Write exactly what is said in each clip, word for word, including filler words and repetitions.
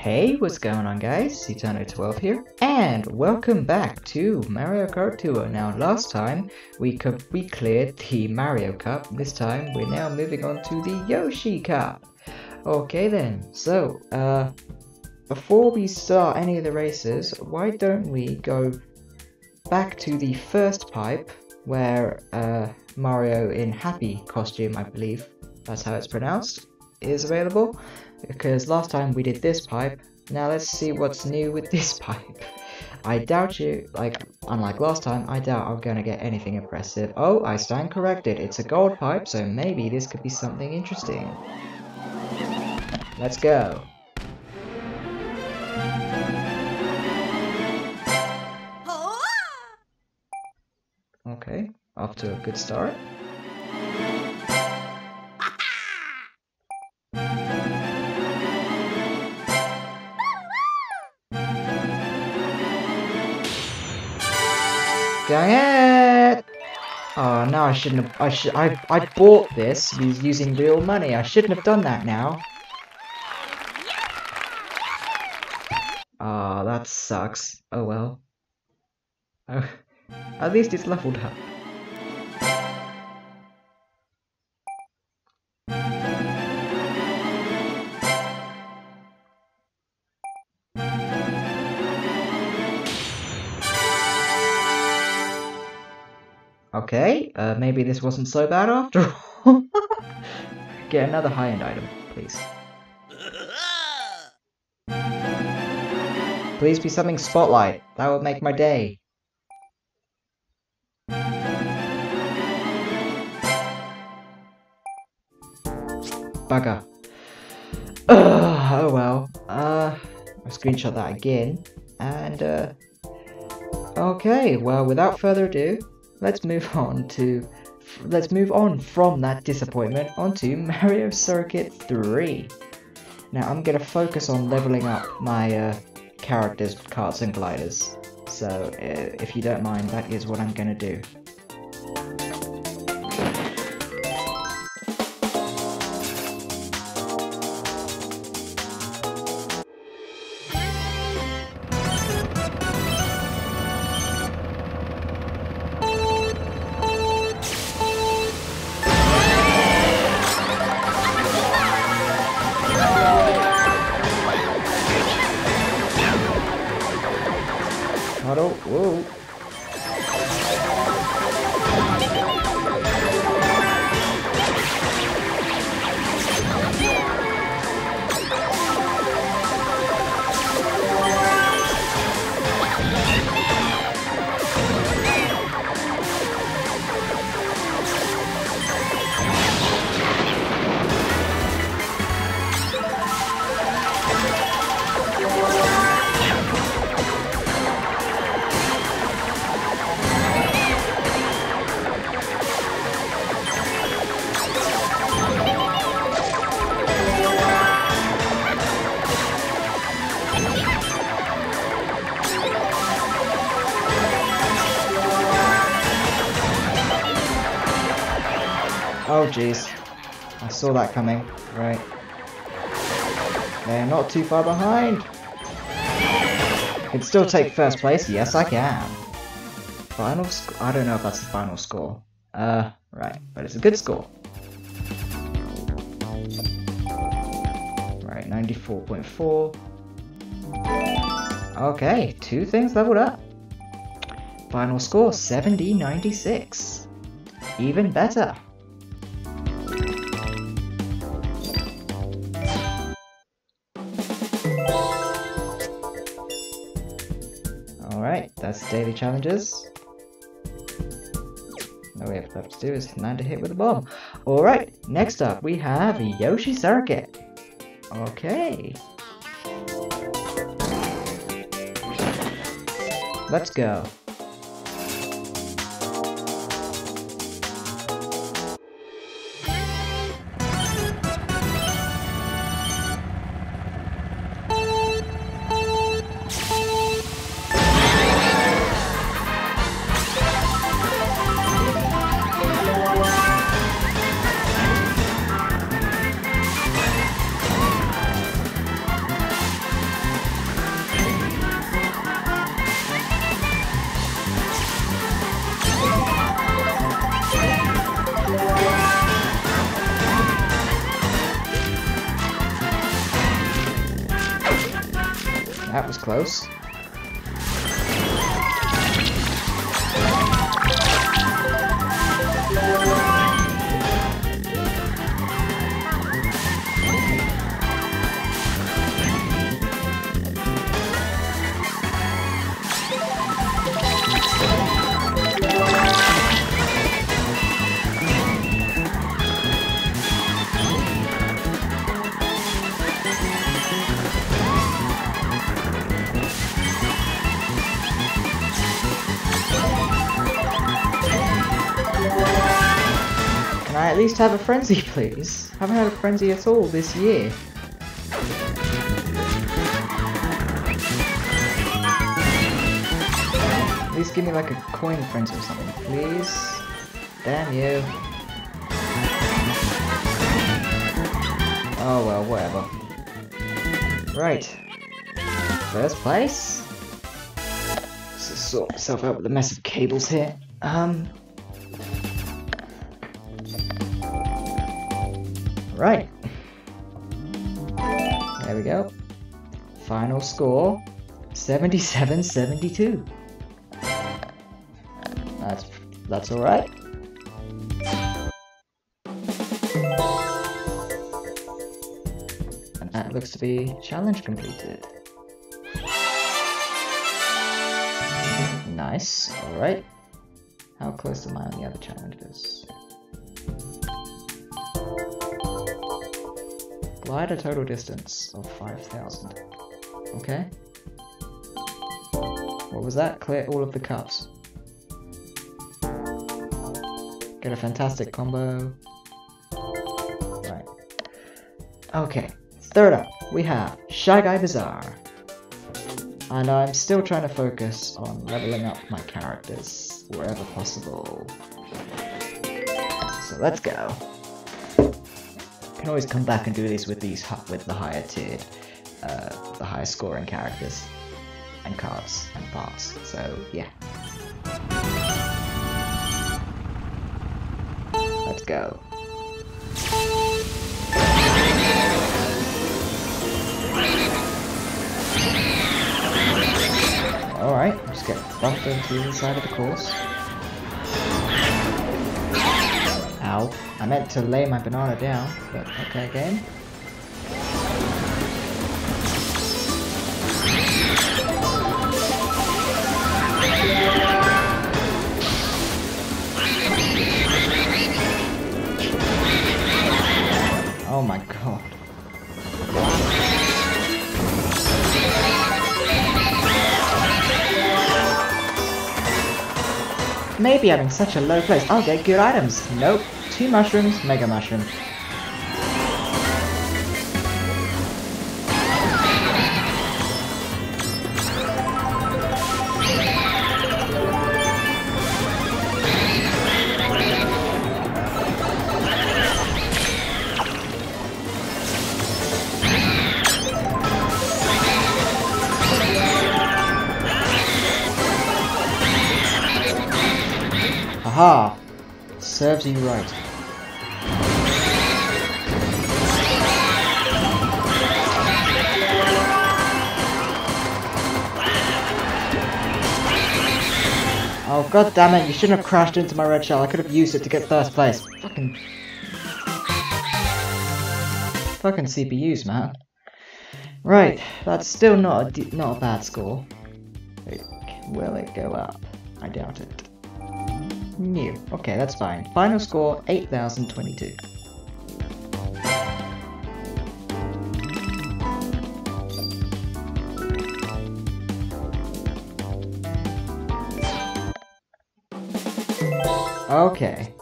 Hey, what's going on guys, SeeTarno twelve here, and welcome back to Mario Kart Tour. Now last time we we cleared the Mario Cup, this time we're now moving on to the Yoshi Cup. Okay then, so uh, before we start any of the races, why don't we go back to the first pipe where uh, Mario in happy costume, I believe that's how it's pronounced, is available. Because last time we did this pipe, now let's see what's new with this pipe. I doubt you, like, unlike last time, I doubt I'm gonna get anything impressive. Oh, I stand corrected, it's a gold pipe, so maybe this could be something interesting. Let's go. Okay, off to a good start. Dang it! Oh, no, I shouldn't have. I should. I. I bought this using real money. I shouldn't have done that. Now. Ah, oh, that sucks. Oh well. Oh, at least it's leveled up. Okay, uh, maybe this wasn't so bad after all. Get another high-end item, please. Please be something spotlight. That would make my day. Bugger. Ugh, oh well. Uh, I'll screenshot that again. And, uh... okay, well, without further ado, Let's move on to, let's move on from that disappointment onto Mario Circuit three. Now I'm gonna focus on leveling up my uh, characters, karts and gliders. So uh, if you don't mind, that is what I'm gonna do. Whoa. Oh jeez, I saw that coming, right. They're not too far behind. I can still take first place, yes I can. Final sc- I don't know if that's the final score. Uh, right, but it's a good score. Right, ninety-four point four. Okay, two things leveled up. Final score, seventy ninety-six. Even better. Alright, that's daily challenges. All we have left to do is land a hit with a bomb. Alright, next up we have Yoshi Circuit. Okay. Let's go. That was close. At least have a frenzy, please. Haven't had a frenzy at all this year. At least give me like a coin frenzy or something, please. Damn you. Oh well, whatever. Right. First place. Just sort myself out with the mess of cables here. Um. Right, there we go. Final score, seventy-seven seventy-two. That's, that's all right. And that looks to be challenge completed. Nice, all right. How close am I on the other challenges? Glide a total distance of five thousand. Okay. What was that? Clear all of the cups. Get a fantastic combo. Right. Okay. Third up, we have Shy Guy Bizarre. And I'm still trying to focus on leveling up my characters wherever possible. So let's go. Can always come back and do this with these with the higher tiered, uh, the higher scoring characters and cards and parts. So yeah, let's go. All right, just get bumped into the side of the course. Ow. I meant to lay my banana down, but okay, game. Oh my god. Maybe having such a low place, I'll get good items. Nope. Two mushrooms, mega mushroom. Aha! Serves you right. Oh god damn it, you shouldn't have crashed into my red shell, I could have used it to get first place. Fucking... Fucking C P Us, man. Right, that's still not a, d not a bad score. It, will it go up? I doubt it. New. Okay, that's fine. Final score, eight thousand twenty-two. Okay.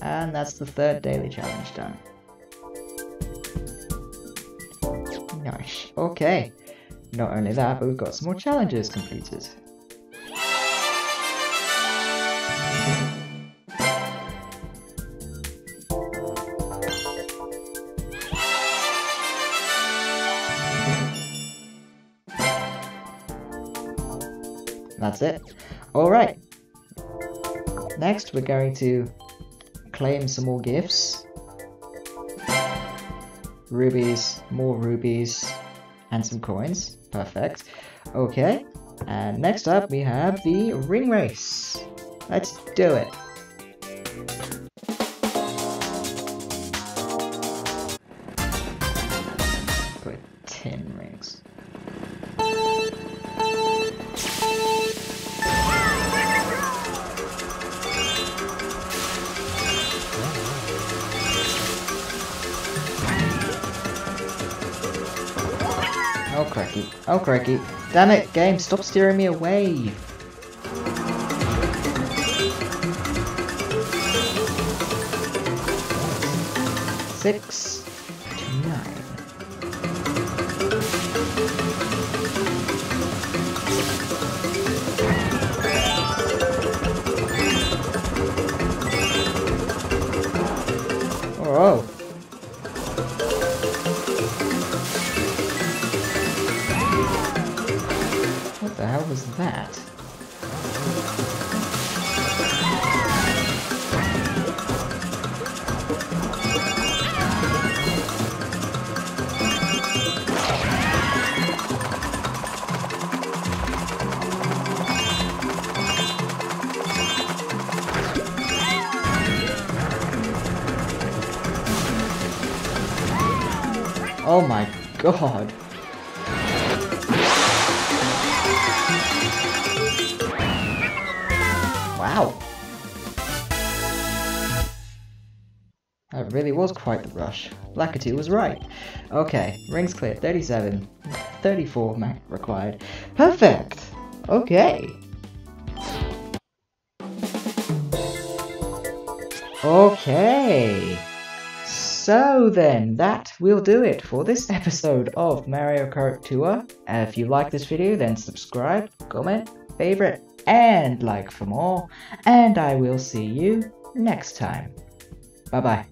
And that's the third daily challenge done. Nice. Okay. Not only that, but we've got some more challenges completed. That's it. Alright. Next, we're going to claim some more gifts. Rubies, more rubies, and some coins. Perfect. Okay, and next up we have the ring race. Let's do it. Put ten rings. Oh cracky, oh cracky. Damn it, game, stop steering me away. Six to nine. Oh. What the hell was that? Oh my god. Wow. That really was quite the rush. Blackety was right. Okay, rings clear. thirty-seven. thirty-four man required. Perfect! Okay. Okay. So then, that will do it for this episode of Mario Kart Tour. If you like this video, then subscribe, comment, favorite, and like for more. And I will see you next time. Bye bye.